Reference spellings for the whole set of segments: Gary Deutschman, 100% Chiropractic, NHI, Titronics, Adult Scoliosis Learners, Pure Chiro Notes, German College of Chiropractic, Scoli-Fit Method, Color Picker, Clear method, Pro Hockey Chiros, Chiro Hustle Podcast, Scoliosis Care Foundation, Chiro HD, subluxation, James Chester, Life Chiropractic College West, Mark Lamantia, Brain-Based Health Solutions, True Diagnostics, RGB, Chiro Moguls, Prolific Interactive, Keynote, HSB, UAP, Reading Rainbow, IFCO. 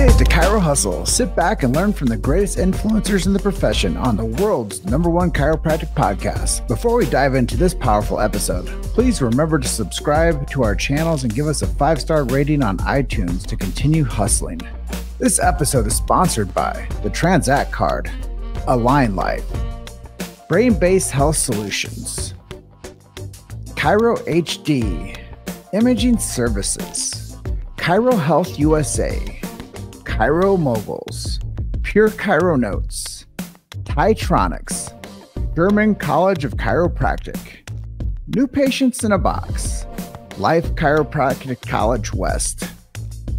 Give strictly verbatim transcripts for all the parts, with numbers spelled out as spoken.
Motivated to Chiro Hustle, sit back and learn from the greatest influencers in the profession on the world's number one chiropractic podcast. Before we dive into this powerful episode, please remember to subscribe to our channels and give us a five-star rating on iTunes to continue hustling. This episode is sponsored by the Transact Card, Align Life, Brain-Based Health Solutions, Chiro H D, Imaging Services, Chiro Health U S A, Chiro Moguls, Pure Chiro Notes, Titronics, German College of Chiropractic, New Patients in a Box, Life Chiropractic College West,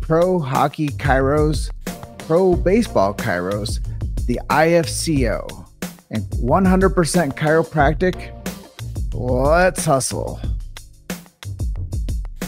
Pro Hockey Chiros, Pro Baseball Chiros, the I F C O, and one hundred percent Chiropractic. Let's hustle.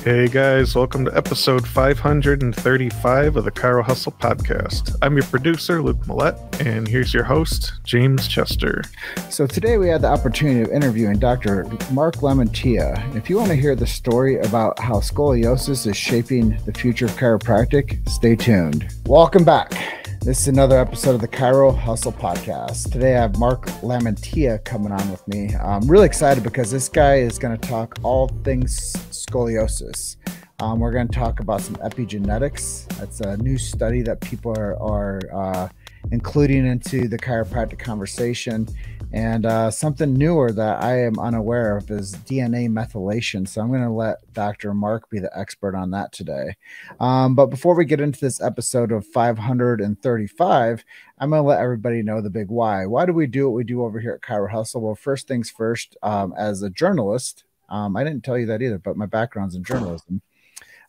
Hey guys, welcome to episode five hundred thirty-five of the Chiro Hustle Podcast. I'm your producer, Luke Millette, and here's your host, James Chester. So today we had the opportunity of interviewing Doctor Mark Lamantia. If you want to hear the story about how scoliosis is shaping the future of chiropractic, stay tuned. Welcome back. This is another episode of the Chiro Hustle Podcast. Today I have Mark Lamantia coming on with me. I'm really excited because this guy is going to talk all things scoliosis. Um, we're going to talk about some epigenetics. That's a new study that people are, are uh, including into the chiropractic conversation. And uh, something newer that I am unaware of is D N A methylation. So I'm going to let Doctor Mark be the expert on that today. Um, but before we get into this episode of five hundred thirty-five, I'm going to let everybody know the big why. Why do we do what we do over here at Chiro Hustle? Well, first things first, um, as a journalist, um, I didn't tell you that either, but my background's in journalism.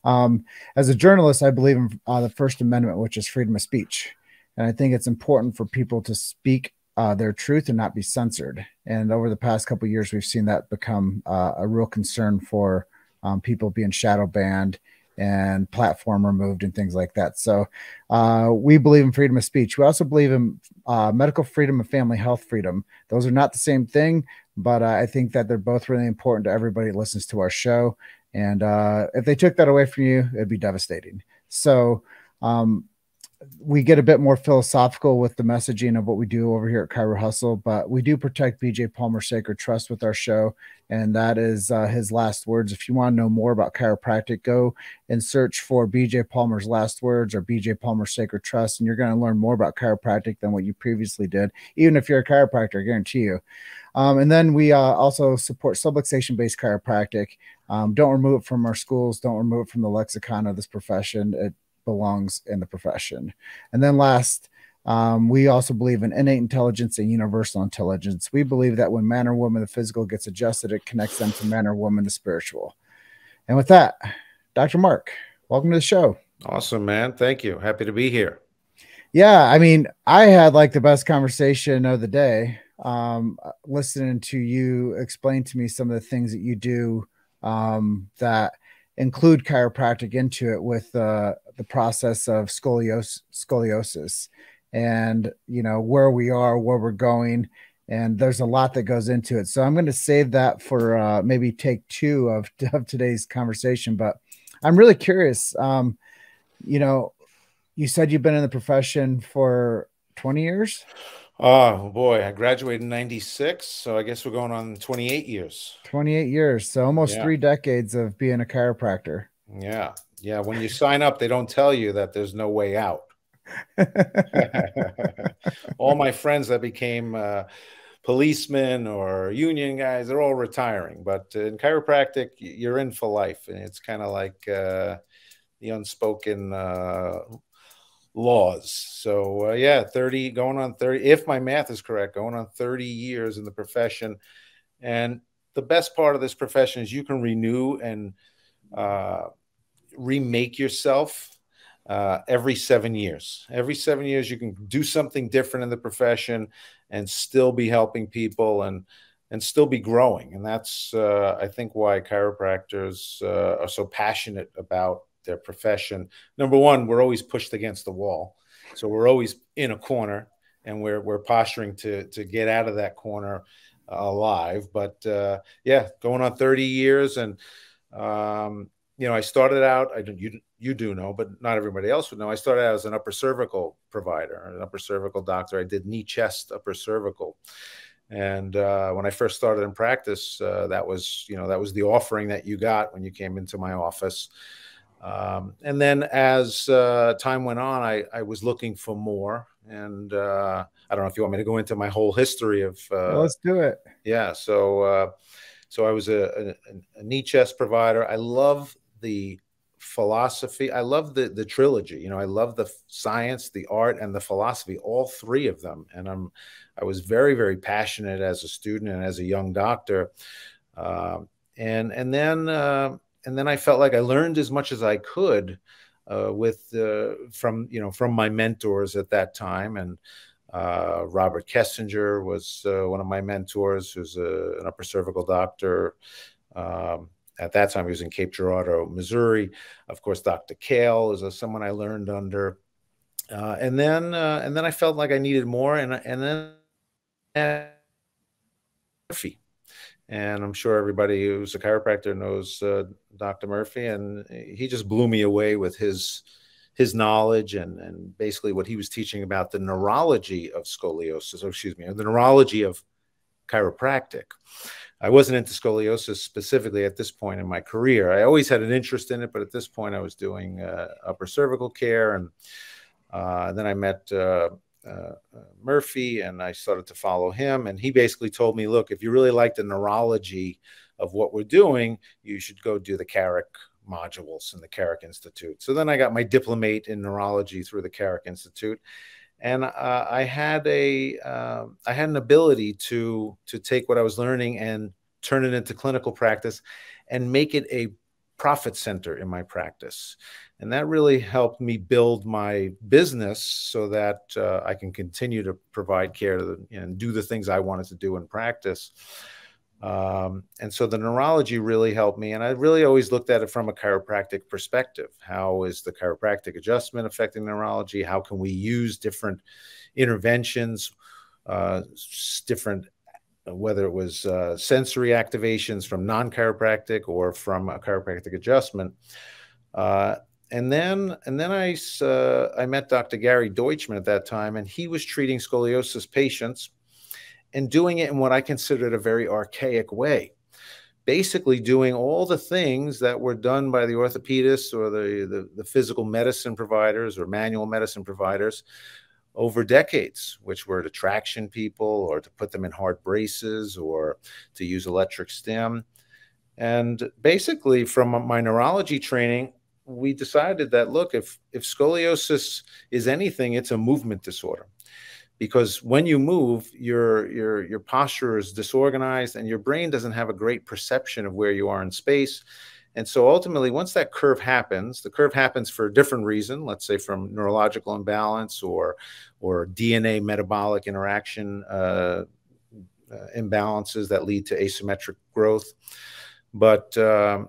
Um, as a journalist, I believe in uh, the First Amendment, which is freedom of speech. And I think it's important for people to speak uh, their truth and not be censored. And over the past couple of years, we've seen that become uh, a real concern for um, people being shadow banned and platform removed and things like that. So uh, we believe in freedom of speech. We also believe in uh, medical freedom and family health freedom. Those are not the same thing, but uh, I think that they're both really important to everybody that listens to our show. And uh, if they took that away from you, it'd be devastating. So um, we get a bit more philosophical with the messaging of what we do over here at Chiro Hustle, but we do protect B J Palmer's sacred trust with our show. And that is uh, his last words. If you want to know more about chiropractic, go and search for B J Palmer's last words or B J Palmer's sacred trust. And you're going to learn more about chiropractic than what you previously did, even if you're a chiropractor, I guarantee you. Um, and then we uh, also support subluxation-based chiropractic. Um, don't remove it from our schools. Don't remove it from the lexicon of this profession. It belongs in the profession. And then last, um, we also believe in innate intelligence and universal intelligence. We believe that when man or woman, the physical gets adjusted, it connects them to man or woman, the spiritual. And with that, Doctor Mark, welcome to the show. Awesome, man. Thank you. Happy to be here. Yeah. I mean, I had like the best conversation of the day. Um, listening to you explain to me some of the things that you do um, that include chiropractic into it with uh, the process of scoliosis, scoliosis and, you know, where we are, where we're going. And there's a lot that goes into it. So I'm going to save that for uh, maybe take two of, of today's conversation. But I'm really curious, um, you know, you said you've been in the profession for twenty years. Oh boy, I graduated in ninety-six, so I guess we're going on twenty-eight years. twenty-eight years, so almost yeah. three decades of being a chiropractor. Yeah, yeah. When you sign up, they don't tell you that there's no way out. All my friends that became uh, policemen or union guys, they're all retiring. But in chiropractic, you're in for life, and it's kind of like uh, the unspoken uh laws. So uh, yeah, thirty, going on thirty, if my math is correct, going on thirty years in the profession. And the best part of this profession is you can renew and uh, remake yourself uh, every seven years. Every seven years, you can do something different in the profession and still be helping people and and still be growing. And that's uh, I think why chiropractors uh, are so passionate about their profession. Number one, we're always pushed against the wall. So we're always in a corner and we're, we're posturing to, to get out of that corner uh, alive. But uh, yeah, going on thirty years and um, you know, I started out, I don't, you, you do know, but not everybody else would know. I started out as an upper cervical provider, an upper cervical doctor. I did knee, chest, upper cervical. And uh, when I first started in practice, uh, that was, you know, that was the offering that you got when you came into my office. Um, and then as uh, time went on, I, I was looking for more. And uh, I don't know if you want me to go into my whole history of. Uh, Let's do it. Yeah. So, uh, so I was a, a, a knee chest provider. I love the philosophy. I love the the trilogy. You know, I love the science, the art, and the philosophy. All three of them. And I'm, I was very very passionate as a student and as a young doctor. Uh, and and then uh, and then I felt like I learned as much as I could. Uh, with uh, from you know from my mentors at that time, and uh, Robert Kessinger was uh, one of my mentors, who's a, an upper cervical doctor. Um, at that time, he was in Cape Girardeau, Missouri. Of course, Doctor Kale is a, someone I learned under, uh, and then uh, and then I felt like I needed more, and and then and Murphy. And I'm sure everybody who's a chiropractor knows uh, Doctor Murphy, and he just blew me away with his his knowledge and and basically what he was teaching about the neurology of scoliosis, or excuse me, the neurology of chiropractic. I wasn't into scoliosis specifically at this point in my career. I always had an interest in it, but at this point I was doing uh, upper cervical care, and uh, then I met uh, Uh, uh, Murphy, and I started to follow him, and he basically told me, look, if you really like the neurology of what we're doing, you should go do the Carrick modules in the Carrick Institute. So then I got my diplomate in neurology through the Carrick Institute, and uh, I had a uh, I had an ability to to take what I was learning and turn it into clinical practice and make it a profit center in my practice. And that really helped me build my business so that uh, I can continue to provide care to the, and do the things I wanted to do in practice. Um, and so the neurology really helped me. And I really always looked at it from a chiropractic perspective. How is the chiropractic adjustment affecting neurology? How can we use different interventions, uh, different whether it was uh, sensory activations from non-chiropractic or from a chiropractic adjustment. Uh, and then and then I, uh, I met Doctor Gary Deutschman at that time, and he was treating scoliosis patients and doing it in what I considered a very archaic way, basically doing all the things that were done by the orthopedists or the, the, the physical medicine providers or manual medicine providers over decades, which were to traction people or to put them in hard braces or to use electric stim. And basically from my neurology training, we decided that, look, if, if scoliosis is anything, it's a movement disorder, because when you move, your, your, your posture is disorganized and your brain doesn't have a great perception of where you are in space. And so ultimately, once that curve happens, the curve happens for a different reason, let's say from neurological imbalance or, or D N A metabolic interaction uh, uh, imbalances that lead to asymmetric growth. But, uh,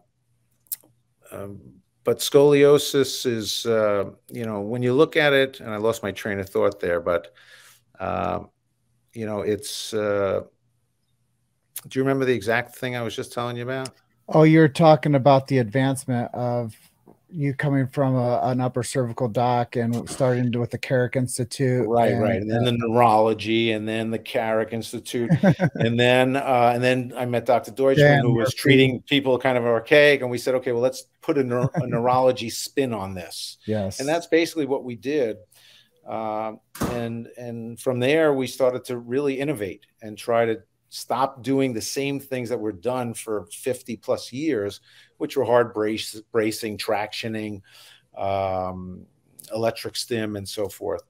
um, but scoliosis is, uh, you know, when you look at it, and I lost my train of thought there, but, uh, you know, it's, uh, do you remember the exact thing I was just telling you about? Oh, you're talking about the advancement of you coming from a, an upper cervical doc and starting with the Carrick Institute. Right, and, right. And then uh, the neurology, and then the Carrick Institute. and then uh, and then I met Doctor Deutschman, Dan who was Murphy. Treating people kind of archaic. And we said, okay, well, let's put a, neur a neurology spin on this. Yes. And that's basically what we did. Uh, and and from there, we started to really innovate and try to stop doing the same things that were done for fifty plus years, which were hard brace, bracing, tractioning, um, electric stim, and so forth.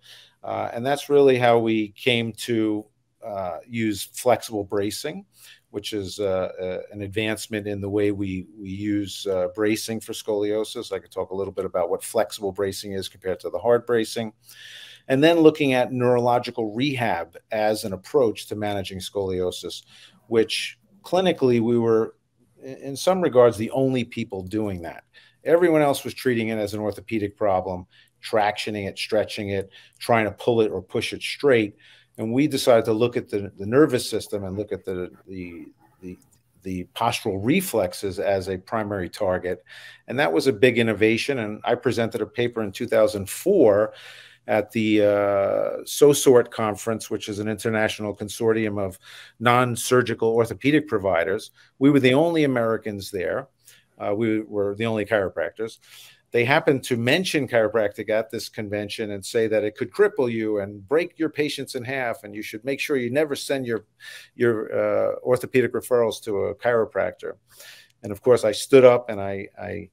Uh, and that's really how we came to uh, use flexible bracing, which is uh, uh, an advancement in the way we, we use uh, bracing for scoliosis. I could talk a little bit about what flexible bracing is compared to the hard bracing. And then looking at neurological rehab as an approach to managing scoliosis, which clinically we were, in some regards, the only people doing that. Everyone else was treating it as an orthopedic problem, tractioning it, stretching it, trying to pull it or push it straight. And we decided to look at the, the nervous system and look at the, the, the, the postural reflexes as a primary target. And that was a big innovation. And I presented a paper in two thousand four at the uh, SOSORT conference, which is an international consortium of non-surgical orthopedic providers. We were the only Americans there. Uh, we were the only chiropractors. They happened to mention chiropractic at this convention and say that it could cripple you and break your patients in half, and you should make sure you never send your, your uh, orthopedic referrals to a chiropractor. And of course, I stood up and I, I,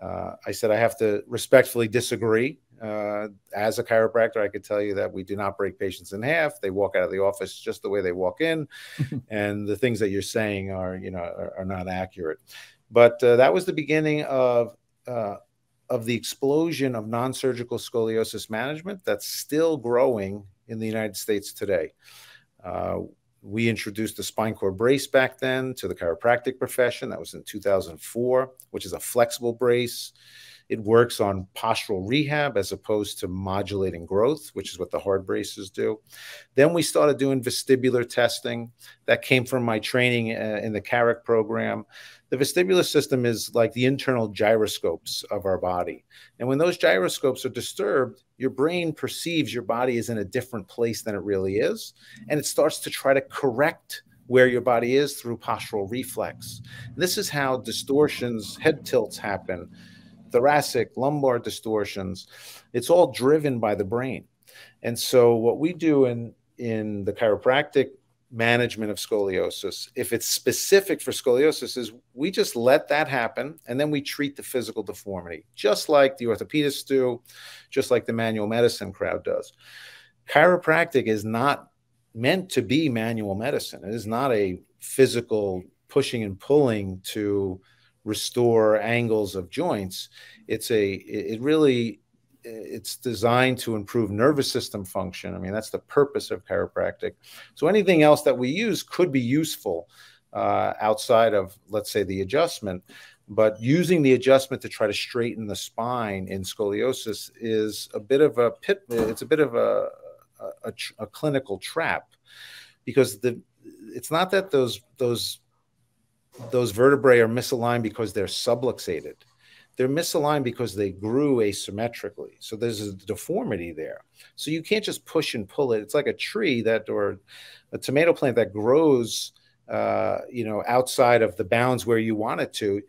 uh, I said, I have to respectfully disagree. Uh, as a chiropractor, I could tell you that we do not break patients in half. They walk out of the office just the way they walk in. And the things that you're saying are, you know, are, are not accurate. But uh, that was the beginning of uh, of the explosion of non-surgical scoliosis management that's still growing in the United States today. Uh, we introduced the spine core brace back then to the chiropractic profession. That was in two thousand four, which is a flexible brace. It works on postural rehab as opposed to modulating growth, which is what the hard braces do. Then we started doing vestibular testing. That came from my training uh, in the Carrick program. The vestibular system is like the internal gyroscopes of our body. And when those gyroscopes are disturbed, your brain perceives your body is in a different place than it really is. And it starts to try to correct where your body is through postural reflex. This is how distortions, head tilts happen, thoracic, lumbar distortions. It's all driven by the brain. And so what we do in, in the chiropractic management of scoliosis, if it's specific for scoliosis, is we just let that happen, and then we treat the physical deformity, just like the orthopedists do, just like the manual medicine crowd does. Chiropractic is not meant to be manual medicine. It is not a physical pushing and pulling to restore angles of joints. It's a, it really, it's designed to improve nervous system function. I mean, that's the purpose of chiropractic. So anything else that we use could be useful uh, outside of, let's say, the adjustment. But using the adjustment to try to straighten the spine in scoliosis is a bit of a pit. It's a bit of a, a, a clinical trap, because the it's not that those those those vertebrae are misaligned because they're subluxated. They're misaligned because they grew asymmetrically. So there's a deformity there. So you can't just push and pull it. It's like a tree that, or a tomato plant that grows, uh, you know, outside of the bounds where you want it to.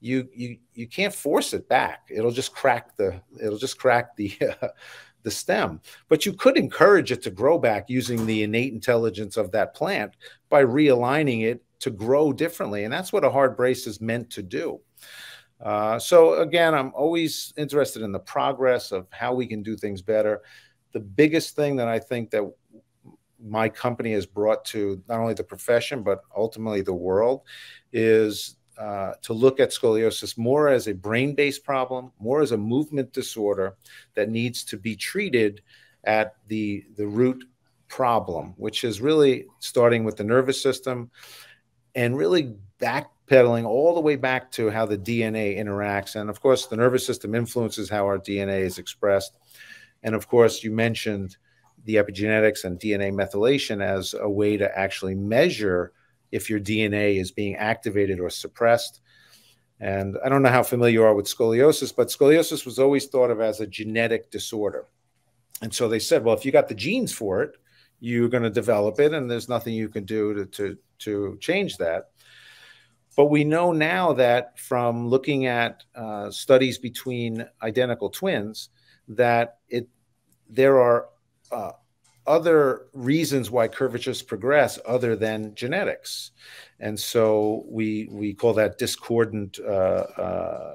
You you you can't force it back. It'll just crack the. It'll just crack the. Uh, the stem. But you could encourage it to grow back using the innate intelligence of that plant by realigning it to grow differently. And that's what a hard brace is meant to do. Uh, so again, I'm always interested in the progress of how we can do things better. The biggest thing that I think that my company has brought to not only the profession, but ultimately the world, is Uh, to look at scoliosis more as a brain-based problem, more as a movement disorder that needs to be treated at the, the root problem, which is really starting with the nervous system and really backpedaling all the way back to how the D N A interacts. And of course, the nervous system influences how our D N A is expressed. And of course, you mentioned the epigenetics and D N A methylation as a way to actually measure if your D N A is being activated or suppressed. And I don't know how familiar you are with scoliosis, but scoliosis was always thought of as a genetic disorder. And so they said, well, if you got the genes for it, you're going to develop it, and there's nothing you can do to, to, to change that. But we know now that from looking at uh, studies between identical twins, that it there are uh, other reasons why curvatures progress other than genetics. And so we we call that discordant uh, uh,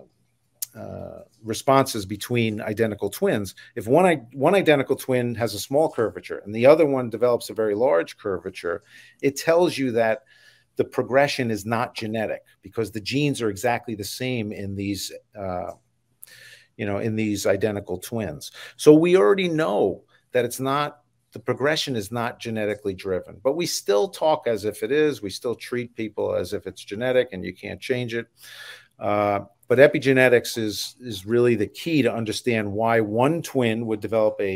uh, responses between identical twins. If one, one identical twin has a small curvature and the other one develops a very large curvature, it tells you that the progression is not genetic, because the genes are exactly the same in these, uh, you know, in these identical twins. So we already know that it's not, the progression is not genetically driven, but we still talk as if it is. We still treat people as if it's genetic and you can't change it. Uh, but epigenetics is, is really the key to understand why one twin would develop a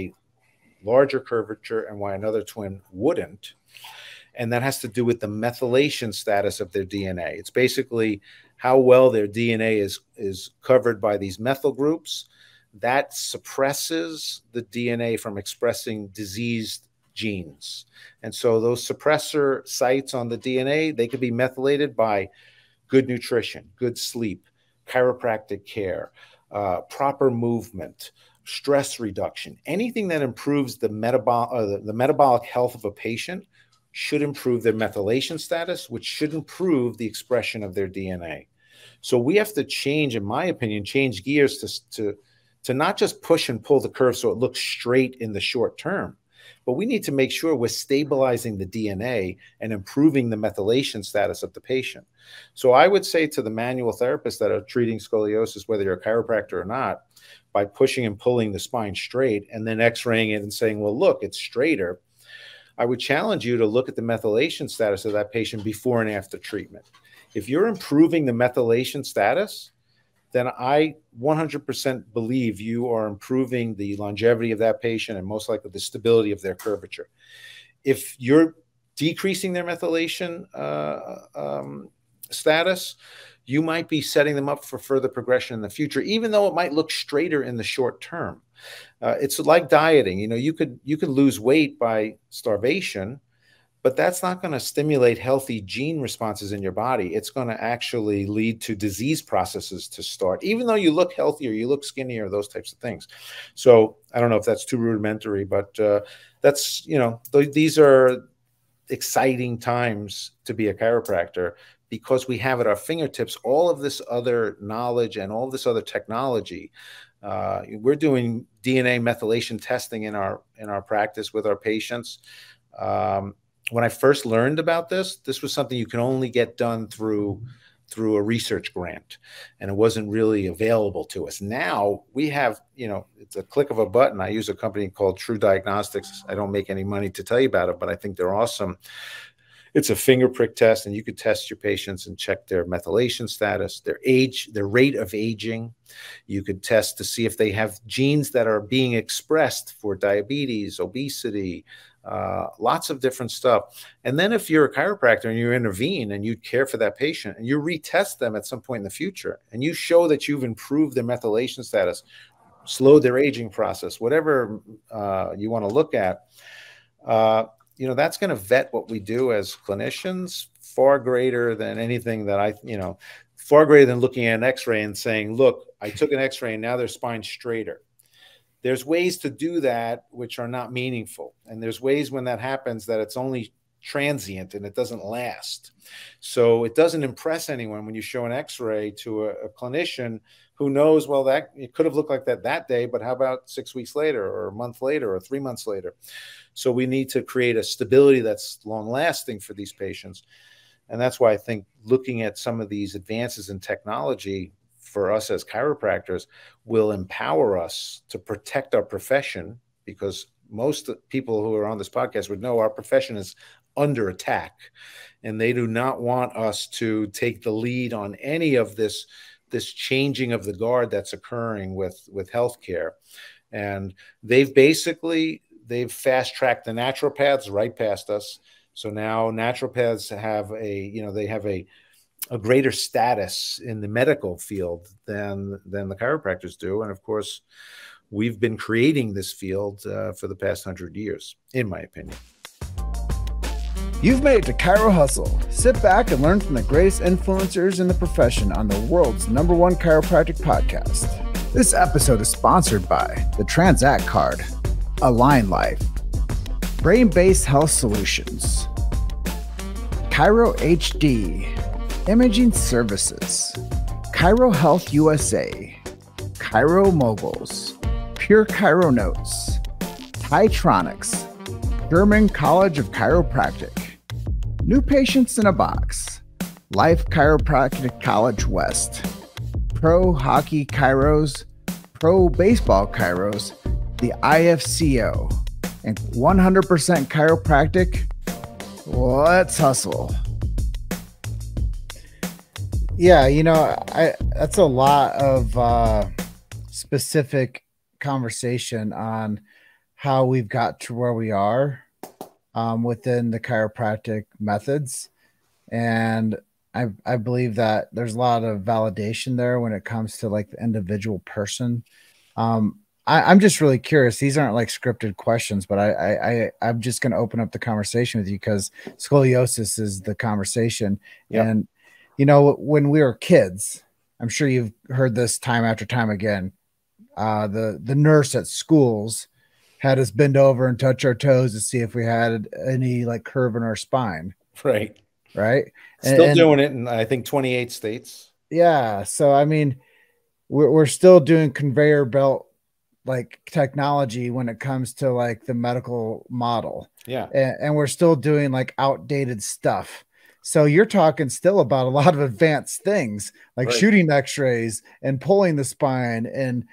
larger curvature and why another twin wouldn't. And that has to do with the methylation status of their D N A. It's basically how well their D N A is, is covered by these methyl groups. That suppresses the D N A from expressing diseased genes. And so those suppressor sites on the D N A, they could be methylated by good nutrition, good sleep, chiropractic care, uh, proper movement, stress reduction. Anything that improves the, metabol uh, the, the metabolic health of a patient should improve their methylation status, which should improve the expression of their D N A. So we have to change, in my opinion, change gears to, to, to not just push and pull the curve so it looks straight in the short term, but we need to make sure we're stabilizing the D N A and improving the methylation status of the patient. So I would say to the manual therapists that are treating scoliosis, whether you're a chiropractor or not, by pushing and pulling the spine straight and then x-raying it and saying, well, look, it's straighter, I would challenge you to look at the methylation status of that patient before and after treatment. If you're improving the methylation status, then I one hundred percent believe you are improving the longevity of that patient and most likely the stability of their curvature. If you're decreasing their methylation uh, um, status, you might be setting them up for further progression in the future, even though it might look straighter in the short term. Uh, it's like dieting. You know, you could, you could lose weight by starvation, but that's not going to stimulate healthy gene responses in your body. It's going to actually lead to disease processes to start, even though you look healthier, you look skinnier, those types of things. So I don't know if that's too rudimentary, but uh, that's, you know, th these are exciting times to be a chiropractor, because we have at our fingertips all of this other knowledge and all this other technology. Uh, we're doing D N A methylation testing in our, in our practice with our patients. Um, when I first learned about this, this was something you can only get done through, through a research grant, and it wasn't really available to us. Now we have, you know, it's a click of a button. I use a company called True Diagnostics. I don't make any money to tell you about it, but I think they're awesome. It's a finger prick test, and you could test your patients and check their methylation status, their age, their rate of aging. You could test to see if they have genes that are being expressed for diabetes, obesity, uh, lots of different stuff. And then if you're a chiropractor and you intervene and you care for that patient and you retest them at some point in the future and you show that you've improved their methylation status, slowed their aging process, whatever uh, you want to look at, uh, you know, that's going to vet what we do as clinicians far greater than anything that I, you know, far greater than looking at an x-ray and saying, look, I took an x-ray and now their spine's straighter. There's ways to do that which are not meaningful. And there's ways when that happens that it's only transient and it doesn't last. So it doesn't impress anyone when you show an x-ray to a, a clinician who knows, well, that it could have looked like that that day, but how about six weeks later or a month later or three months later? So we need to create a stability that's long lasting for these patients. And that's why I think looking at some of these advances in technology for us as chiropractors will empower us to protect our profession, because most people who are on this podcast would know our profession is under attack, and they do not want us to take the lead on any of this, this changing of the guard that's occurring with, with healthcare. And they've basically, they've fast-tracked the naturopaths right past us. So now naturopaths have a, you know, they have a, a greater status in the medical field than, than the chiropractors do. And of course, we've been creating this field uh, for the past hundred years, in my opinion. You've made it to Chiro Hustle. Sit back and learn from the greatest influencers in the profession on the world's number one chiropractic podcast. This episode is sponsored by the Transact Card, Align Life, Brain-Based Health Solutions, Chiro H D, Imaging Services, Chiro Health U S A, Chiro Moguls, Pure Chiro Notes, Titronics, German College of Chiropractic, New Patients in a Box, Life Chiropractic College West, Pro Hockey Chiros, Pro Baseball Chiros, the I F C O, and one hundred percent Chiropractic. Let's hustle. Yeah, you know, I, that's a lot of uh, specific conversation on how we've got to where we are um, within the chiropractic methods. And I, I believe that there's a lot of validation there when it comes to like the individual person. Um, I, I'm just really curious. These aren't like scripted questions, but I, I, I I'm just going to open up the conversation with you because scoliosis is the conversation. Yep. And you know, when we were kids, I'm sure you've heard this time after time again. Uh, the the nurse at schools had us bend over and touch our toes to see if we had any like curve in our spine. Right. Right. Still and, doing it in, I think, twenty-eight states. Yeah. So, I mean, we're, we're still doing conveyor belt like technology when it comes to like the medical model. Yeah. And, and we're still doing like outdated stuff. So you're talking still about a lot of advanced things like right. shooting x-rays and pulling the spine and,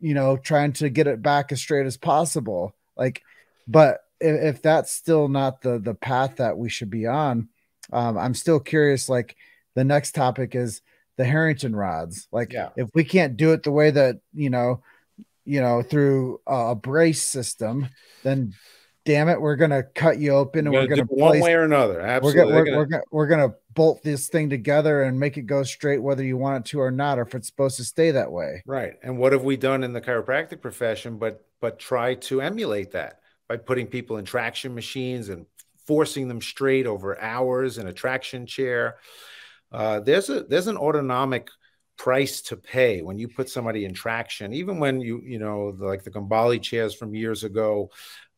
you know, trying to get it back as straight as possible. Like, but if, if that's still not the, the path that we should be on, Um, I'm still curious, like the next topic is the Harrington rods. Like yeah. if we can't do it the way that, you know, you know, through a brace system, then damn it, we're going to cut you open and we're going to one way or another. Absolutely. We're going to, we're going to bolt this thing together and make it go straight, whether you want it to or not, or if it's supposed to stay that way. Right. And what have we done in the chiropractic profession, but, but try to emulate that by putting people in traction machines and forcing them straight over hours in a traction chair. Uh, there's a, there's an autonomic price to pay when you put somebody in traction, even when you, you know, like the Gambale chairs from years ago,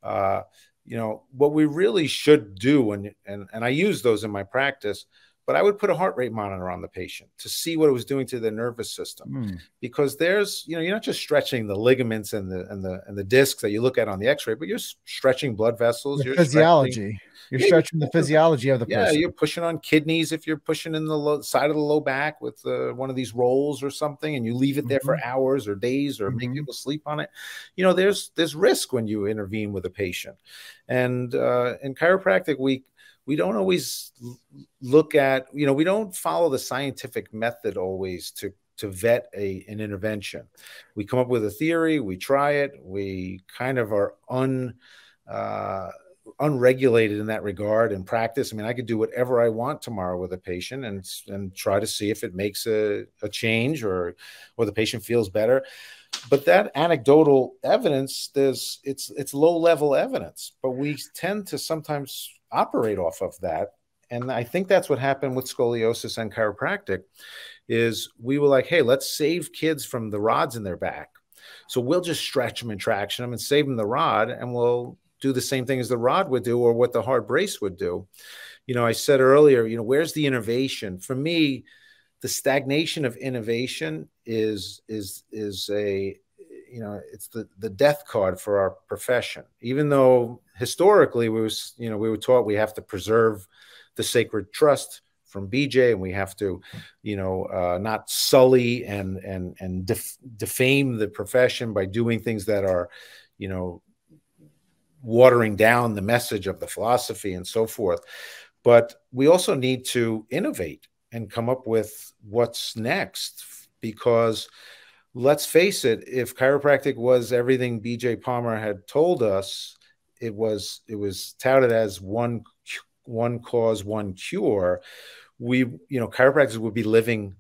uh, you know, what we really should do. And, and, and I use those in my practice, but I would put a heart rate monitor on the patient to see what it was doing to the nervous system, mm. because there's, you know, you're not just stretching the ligaments and the, and the, and the discs that you look at on the x-ray, but you're stretching blood vessels, your physiology. You're yeah, stretching the physiology of the person. Yeah, you're pushing on kidneys if you're pushing in the low, side of the low back with uh, one of these rolls or something, and you leave it there mm-hmm. for hours or days or mm-hmm. make people sleep on it. You know, there's there's risk when you intervene with a patient. And uh, in chiropractic, we, we don't always look at, you know, we don't follow the scientific method always to to vet a, an intervention. We come up with a theory, we try it, we kind of are un... Uh, unregulated in that regard in practice. I mean, I could do whatever I want tomorrow with a patient and, and try to see if it makes a, a change or, or the patient feels better. But that anecdotal evidence, there's it's, it's low level evidence, but we tend to sometimes operate off of that. And I think that's what happened with scoliosis and chiropractic is we were like, hey, let's save kids from the rods in their back. So we'll just stretch them and traction them and save them the rod. And we'll do the same thing as the rod would do or what the hard brace would do. You know, I said earlier, you know, where's the innovation? For me, the stagnation of innovation is, is, is a, you know, it's the, the death card for our profession, even though historically we was, you know, we were taught we have to preserve the sacred trust from B J and we have to, you know, uh, not sully and, and, and def defame the profession by doing things that are, you know, watering down the message of the philosophy and so forth. But we also need to innovate and come up with what's next, because let's face it, if chiropractic was everything B J Palmer had told us, it was it was touted as one one cause, one cure, we, you know, chiropractors would be living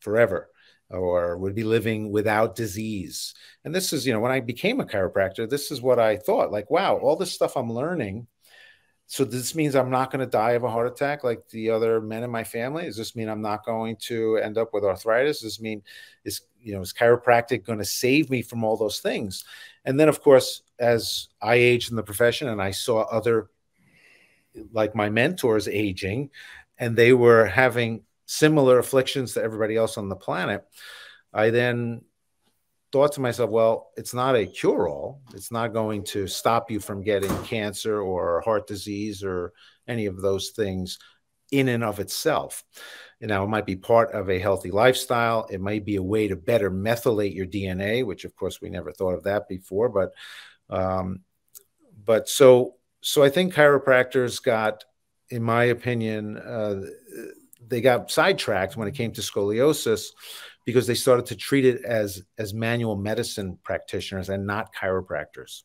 forever or would be living without disease. And this is, you know, when I became a chiropractor, this is what I thought, like, wow, all this stuff I'm learning. So this means I'm not going to die of a heart attack like the other men in my family? Does this mean I'm not going to end up with arthritis? Does this mean, is, you know, is chiropractic going to save me from all those things? And then, of course, as I aged in the profession and I saw other, like my mentors aging, and they were having similar afflictions to everybody else on the planet, I then thought to myself, well, it's not a cure-all. It's not going to stop you from getting cancer or heart disease or any of those things in and of itself. You know, it might be part of a healthy lifestyle. It might be a way to better methylate your D N A, which, of course, we never thought of that before. But, um, but so, so I think chiropractors got, in my opinion, uh, they got sidetracked when it came to scoliosis, because they started to treat it as, as manual medicine practitioners and not chiropractors.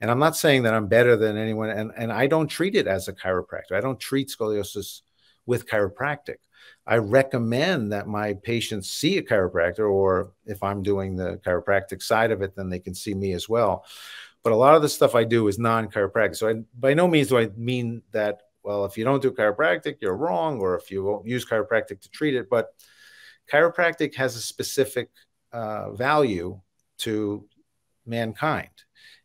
And I'm not saying that I'm better than anyone, and, and I don't treat it as a chiropractor. I don't treat scoliosis with chiropractic. I recommend that my patients see a chiropractor, or if I'm doing the chiropractic side of it, then they can see me as well. But a lot of the stuff I do is non-chiropractic. So I, by no means do I mean that, well, if you don't do chiropractic, you're wrong, or if you won't use chiropractic to treat it. But chiropractic has a specific uh, value to mankind.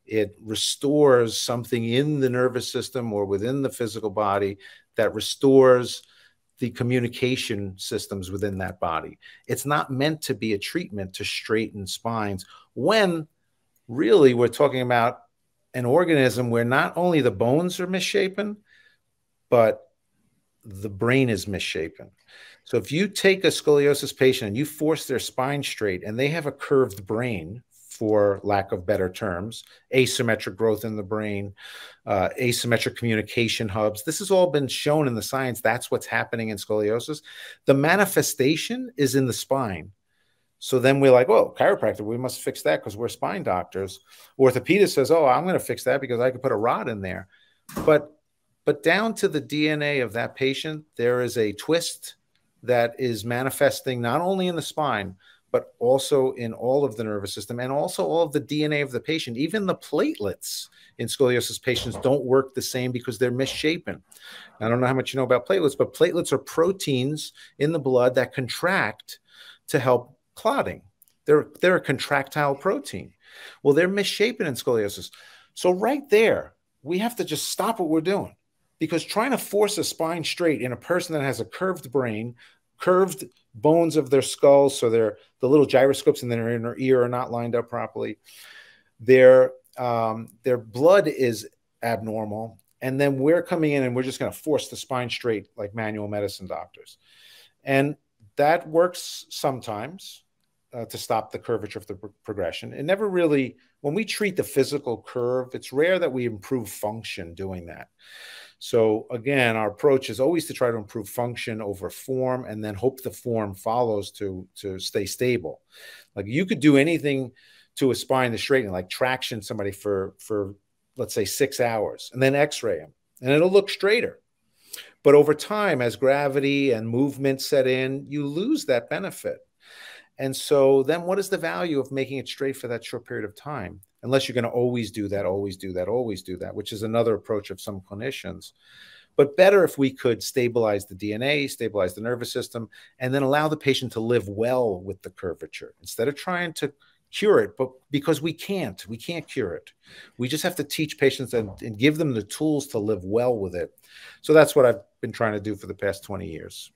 It restores something in the nervous system or within the physical body that restores the communication systems within that body. It's not meant to be a treatment to straighten spines, when really we're talking about an organism where not only the bones are misshapen, but the brain is misshapen. So if you take a scoliosis patient and you force their spine straight and they have a curved brain, for lack of better terms, asymmetric growth in the brain, uh, asymmetric communication hubs. This has all been shown in the science. That's what's happening in scoliosis. The manifestation is in the spine. So then we're like, oh, chiropractor, we must fix that because we're spine doctors. Orthopedist says, oh, I'm going to fix that because I could put a rod in there. But, but down to the D N A of that patient, there is a twist that is manifesting not only in the spine, but also in all of the nervous system and also all of the D N A of the patient. Even the platelets in scoliosis patients don't work the same because they're misshapen. I don't know how much you know about platelets, but platelets are proteins in the blood that contract to help clotting. They're, they're a contractile protein. Well, they're misshapen in scoliosis. So right there, we have to just stop what we're doing, because trying to force a spine straight in a person that has a curved brain, curved bones of their skull, so their the little gyroscopes in their inner ear are not lined up properly. Their um, their blood is abnormal, and then we're coming in and we're just going to force the spine straight like manual medicine doctors, and that works sometimes uh, to stop the curvature of the pro progression. It never really, when we treat the physical curve, it's rare that we improve function doing that. So again, our approach is always to try to improve function over form, and then hope the form follows to, to stay stable. Like you could do anything to a spine to straighten, like traction somebody for, for let's say six hours and then x-ray them, and it'll look straighter. But over time, as gravity and movement set in, you lose that benefit. And so then what is the value of making it straight for that short period of time? Unless you're going to always do that, always do that, always do that, which is another approach of some clinicians. But better if we could stabilize the D N A, stabilize the nervous system, and then allow the patient to live well with the curvature instead of trying to cure it, but because we can't, we can't cure it. We just have to teach patients and, and give them the tools to live well with it. So that's what I've been trying to do for the past twenty years.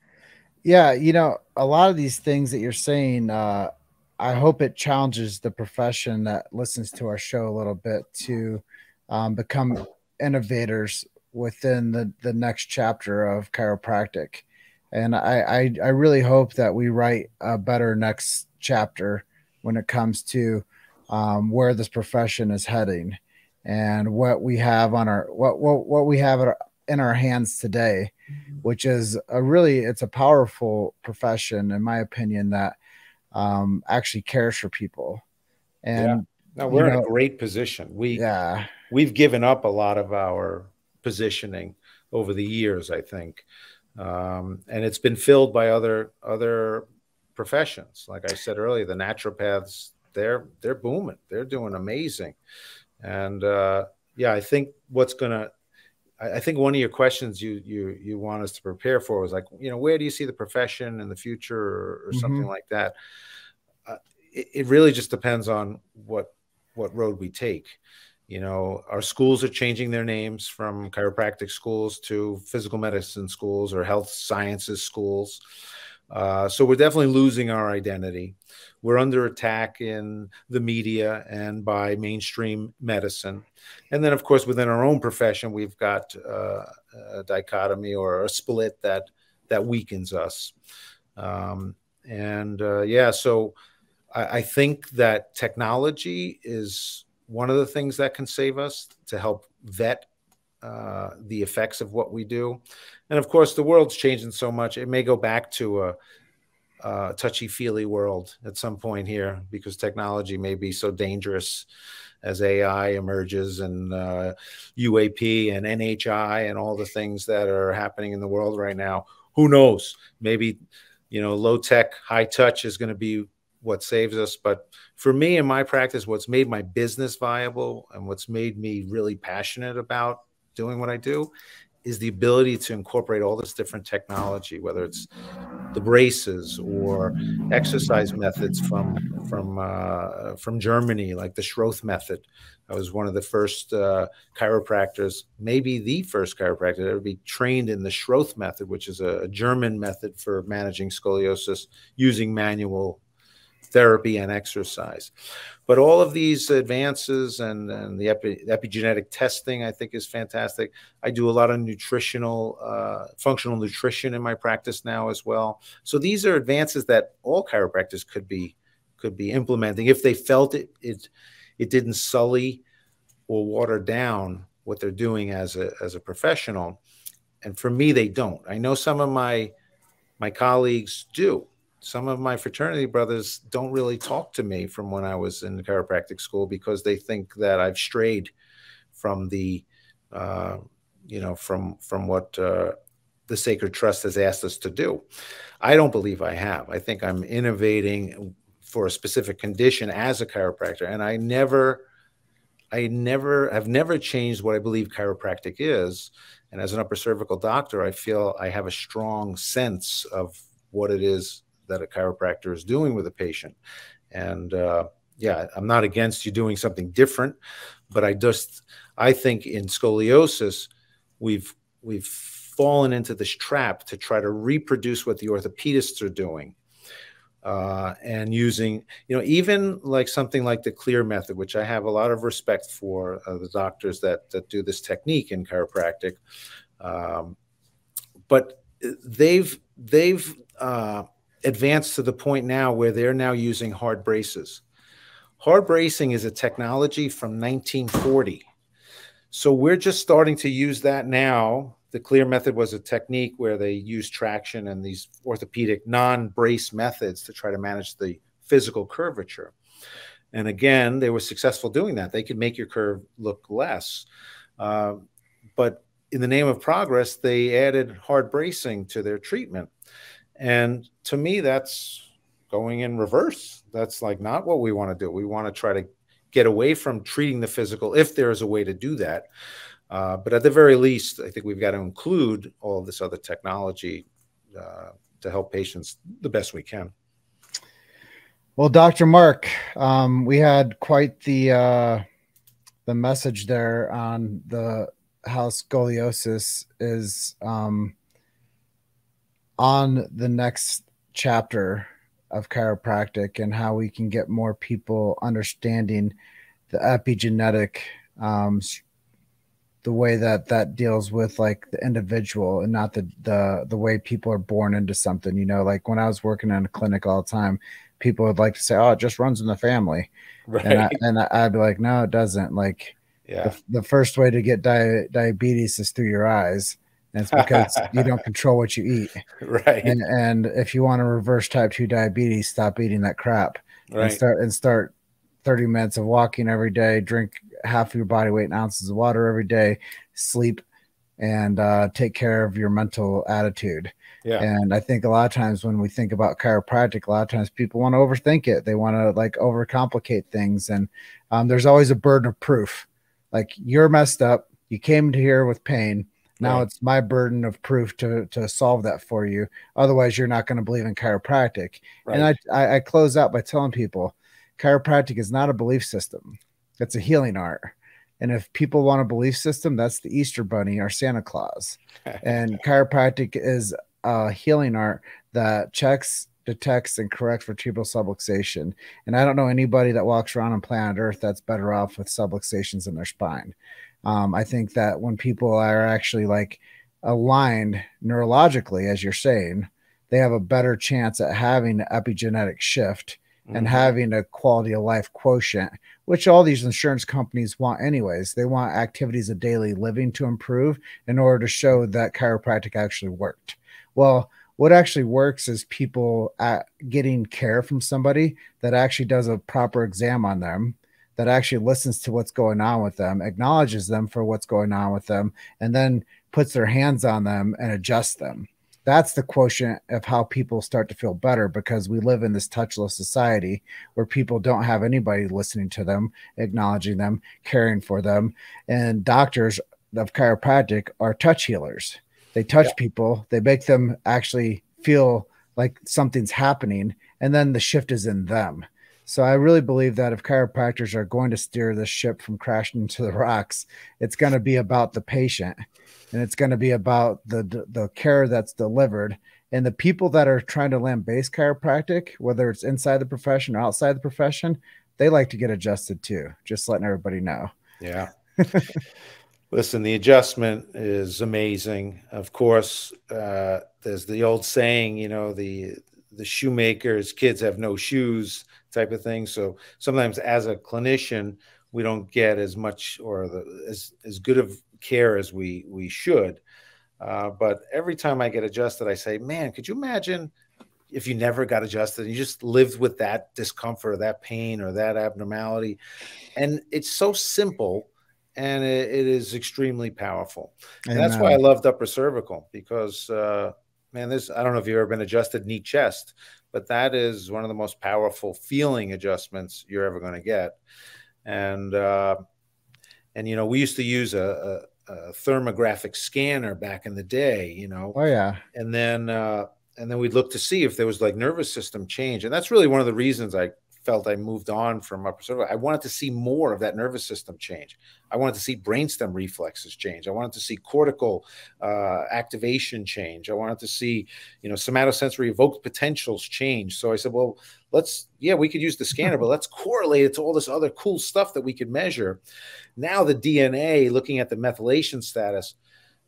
Yeah. You know, a lot of these things that you're saying, uh, I hope it challenges the profession that listens to our show a little bit to um, become innovators within the, the next chapter of chiropractic. And I, I, I really hope that we write a better next chapter when it comes to um, where this profession is heading and what we have on our, what, what, what we have in our hands today, which is a really, it's a powerful profession, in my opinion, that um actually cares for people. And yeah. No, we're you know, in a great position. We yeah we've given up a lot of our positioning over the years, I think, um and it's been filled by other other professions. Like I said earlier, the naturopaths, they're they're booming, they're doing amazing. And uh yeah, I think what's gonna, I think one of your questions you you you want us to prepare for was like, you know, where do you see the profession in the future, or, or mm-hmm. something like that? Uh, it, it really just depends on what what road we take. You know, our schools are changing their names from chiropractic schools to physical medicine schools or health sciences schools. Uh, so we're definitely losing our identity. We're under attack in the media and by mainstream medicine. And then, of course, within our own profession, we've got uh, a dichotomy or a split that that weakens us. Um, and uh, yeah, so I, I think that technology is one of the things that can save us to help vet uh, the effects of what we do. And of course, the world's changing so much. It may go back to a, uh, touchy-feely world at some point here, because technology may be so dangerous as A I emerges, and uh, U A P and N H I and all the things that are happening in the world right now. Who knows? Maybe, you know, low tech, high touch is going to be what saves us. But for me in my practice, what's made my business viable and what's made me really passionate about doing what I do is the ability to incorporate all this different technology, whether it's the braces or exercise methods from from uh, from Germany, like the Schroth method. I was one of the first uh, chiropractors, maybe the first chiropractor to ever be trained in the Schroth method, which is a German method for managing scoliosis using manual therapy and exercise. But all of these advances and, and the epi epigenetic testing, I think, is fantastic. I do a lot of nutritional, uh, functional nutrition in my practice now as well. So these are advances that all chiropractors could be could be implementing if they felt it it it didn't sully or water down what they're doing as a as a professional. And for me, they don't. I know some of my my colleagues do. Some of my fraternity brothers don't really talk to me from when I was in the chiropractic school, because they think that I've strayed from the, uh, you know, from from what uh, the Sacred Trust has asked us to do. I don't believe I have. I think I'm innovating for a specific condition as a chiropractor, and I never, I never, I've never changed what I believe chiropractic is. And as an upper cervical doctor, I feel I have a strong sense of what it is that a chiropractor is doing with a patient. And uh, yeah, I'm not against you doing something different, but I just, I think in scoliosis, we've, we've fallen into this trap to try to reproduce what the orthopedists are doing. Uh, and using, you know, even like something like the Clear method, which I have a lot of respect for uh, the doctors that, that do this technique in chiropractic. Um, but they've, they've, uh, advanced to the point now where they're now using hard braces. Hard bracing is a technology from nineteen forty. So we're just starting to use that now. The Clear method was a technique where they use traction and these orthopedic non-brace methods to try to manage the physical curvature. And again, they were successful doing that. They could make your curve look less. Uh, but in the name of progress, they added hard bracing to their treatment. And to me, that's going in reverse. That's like not what we want to do. We want to try to get away from treating the physical, if there is a way to do that. Uh, but at the very least, I think we've got to include all of this other technology uh, to help patients the best we can. Well, Doctor Mark, um, we had quite the uh, the message there on the how scoliosis is. Um, on the next chapter of chiropractic and how we can get more people understanding the epigenetic, um, the way that that deals with like the individual and not the, the, the way people are born into something, you know, like when I was working in a clinic all the time, people would like to say, oh, it just runs in the family. Right. And, I, and I'd be like, no, it doesn't. Like yeah. the, the first way to get di diabetes is through your eyes. That's because you don't control what you eat. Right. And, and if you want to reverse type two diabetes, stop eating that crap. Right. And start, and start thirty minutes of walking every day, drink half of your body weight in ounces of water every day, sleep, and uh, take care of your mental attitude. Yeah. And I think a lot of times when we think about chiropractic, a lot of times people want to overthink it. They want to like overcomplicate things. And um, there's always a burden of proof. Like you're messed up. You came to here with pain. Now it's my burden of proof to, to solve that for you. Otherwise, you're not going to believe in chiropractic. Right. And I, I, I close out by telling people chiropractic is not a belief system. It's a healing art. And if people want a belief system, that's the Easter Bunny or Santa Claus. And chiropractic is a healing art that checks, detects, and corrects vertebral subluxation. And I don't know anybody that walks around on planet Earth that's better off with subluxations in their spine. Um, I think that when people are actually like aligned neurologically, as you're saying, they have a better chance at having an epigenetic shift mm-hmm. and having a quality of life quotient, which all these insurance companies want anyways. They want activities of daily living to improve in order to show that chiropractic actually worked. Well, what actually works is people at getting care from somebody that actually does a proper exam on them, that actually listens to what's going on with them, acknowledges them for what's going on with them, and then puts their hands on them and adjusts them. That's the quotient of how people start to feel better, because we live in this touchless society where people don't have anybody listening to them, acknowledging them, caring for them. And doctors of chiropractic are touch healers. They touch yeah. people. They make them actually feel like something's happening. And then the shift is in them. So I really believe that if chiropractors are going to steer this ship from crashing to the rocks, it's going to be about the patient, and it's going to be about the the care that's delivered. And the people that are trying to land-based chiropractic, whether it's inside the profession or outside the profession, they like to get adjusted too, just letting everybody know. Yeah. Listen, the adjustment is amazing. Of course, uh, there's the old saying, you know, the the shoemaker's kids have no shoes type of thing. So sometimes as a clinician, we don't get as much or the, as, as good of care as we, we should. Uh, but every time I get adjusted, I say, man, could you imagine if you never got adjusted and you just lived with that discomfort or that pain or that abnormality? And it's so simple, and it, it is extremely powerful. And Amen. That's why I loved upper cervical, because, uh, man, this, I don't know if you've ever been adjusted knee chest, but that is one of the most powerful feeling adjustments you're ever going to get. And, uh, and, you know, we used to use a, a, a thermographic scanner back in the day, you know, oh yeah. And then, uh, and then we'd look to see if there was like nervous system change. And that's really one of the reasons I felt I moved on from upper cervical. I wanted to see more of that nervous system change. I wanted to see brainstem reflexes change. I wanted to see cortical uh, activation change. I wanted to see, you know, somatosensory evoked potentials change. So I said, well, let's, yeah, we could use the scanner, but let's correlate it to all this other cool stuff that we could measure. Now the D N A, looking at the methylation status,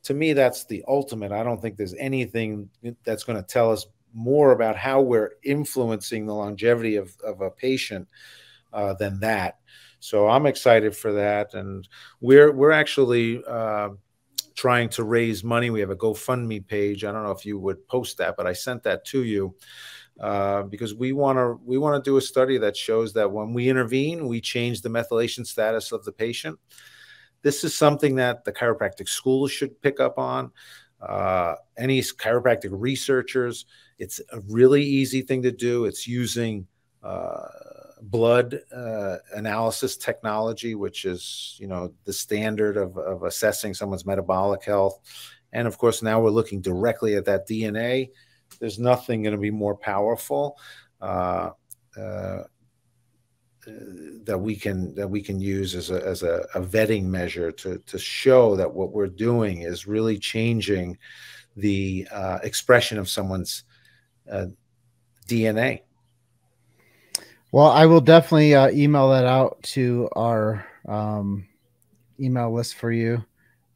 to me, that's the ultimate. I don't think there's anything that's going to tell us more about how we're influencing the longevity of, of a patient uh, than that. So I'm excited for that. And we're, we're actually uh, trying to raise money. We have a GoFundMe page. I don't know if you would post that, but I sent that to you uh, because we want to, we want to do a study that shows that when we intervene, we change the methylation status of the patient. This is something that the chiropractic school should pick up on. Uh, any chiropractic researchers, it's a really easy thing to do. It's using uh, blood uh, analysis technology, which is, you know, the standard of, of assessing someone's metabolic health. And of course, now we're looking directly at that D N A. There's nothing going to be more powerful uh, uh, that we can that we can use as a as a, a vetting measure to to show that what we're doing is really changing the uh, expression of someone's uh, D N A. Well, I will definitely uh, email that out to our um, email list for you,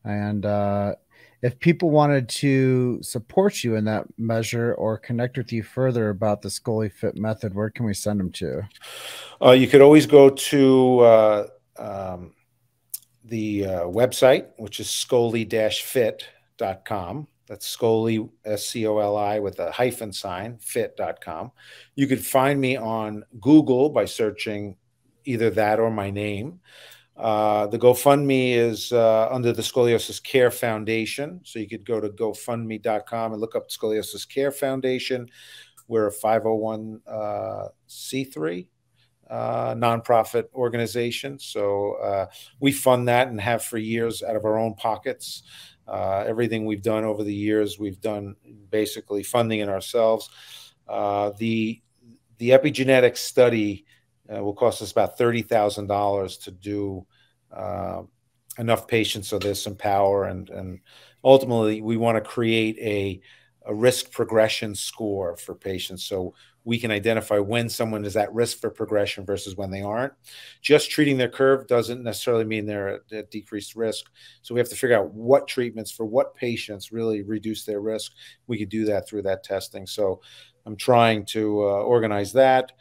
and uh, if people wanted to support you in that measure or connect with you further about the scoli-fit method, where can we send them to? Uh, you could always go to uh, um, the uh, website, which is scoli fit dot com. That's scoli, S C O L I, with a hyphen sign, fit dot com. You could find me on Google by searching either that or my name. Uh, the GoFundMe is uh, under the Scoliosis Care Foundation. So you could go to go fund me dot com and look up Scoliosis Care Foundation. We're a five oh one c three uh, nonprofit organization. So uh, we fund that and have for years out of our own pockets. Uh, everything we've done over the years, we've done basically funding it ourselves. Uh, the, the epigenetic study Uh, will cost us about thirty thousand dollars to do uh, enough patients so there's some power. And, and ultimately, we want to create a, a risk progression score for patients so we can identify when someone is at risk for progression versus when they aren't. Just treating their curve doesn't necessarily mean they're at, at decreased risk. So we have to figure out what treatments for what patients really reduce their risk. We could do that through that testing. So I'm trying to uh, organize that.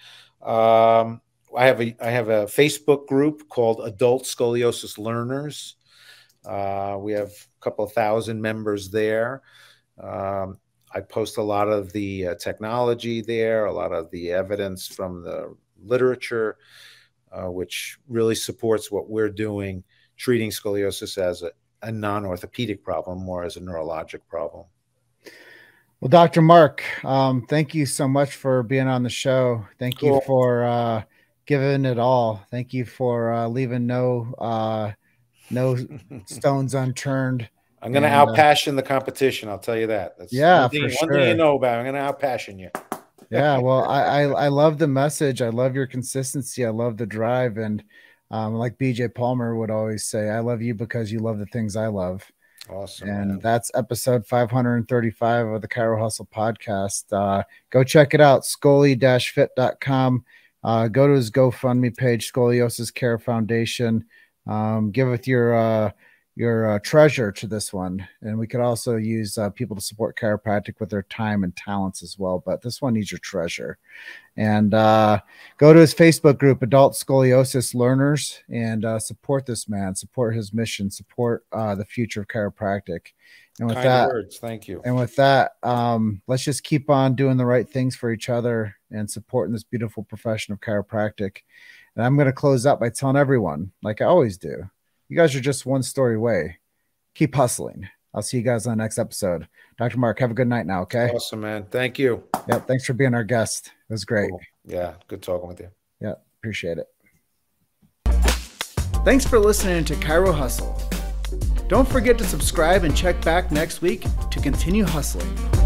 Um, I have a I have a Facebook group called Adult Scoliosis Learners. Uh, we have a couple of thousand members there. Um, I post a lot of the uh, technology there, a lot of the evidence from the literature, uh, which really supports what we're doing, treating scoliosis as a, a non-orthopedic problem, more as a neurologic problem. Well, Doctor Mark, um, thank you so much for being on the show. Thank cool. you for uh, giving it all. Thank you for uh, leaving no uh, no stones unturned. I'm going to outpassion uh, the competition. I'll tell you that. That's yeah, one thing, for sure. One thing you know about. I'm going to outpassion you. Yeah, well, I, I I love the message. I love your consistency. I love the drive. And um, like B J Palmer would always say, I love you because you love the things I love. Awesome. And man. That's episode five hundred thirty-five of the Chiro Hustle Podcast. Uh, go check it out. scoli fit dot com. Uh, go to his GoFundMe page, Scoliosis Care Foundation. Um, give it your uh, your uh, treasure to this one. And we could also use uh, people to support chiropractic with their time and talents as well. But this one needs your treasure. And uh, go to his Facebook group, Adult Scoliosis Learners, and uh, support this man, support his mission, support uh, the future of chiropractic. And with kind that, words. Thank you. And with that, um, let's just keep on doing the right things for each other and supporting this beautiful profession of chiropractic. And I'm going to close out by telling everyone, like I always do, you guys are just one story away. Keep hustling. I'll see you guys on the next episode. Doctor Mark, have a good night now, okay? Awesome, man. Thank you. Yep, thanks for being our guest. It was great. Cool. Yeah, good talking with you. Yeah, appreciate it. Thanks for listening to Chiro Hustle. Don't forget to subscribe and check back next week to continue hustling.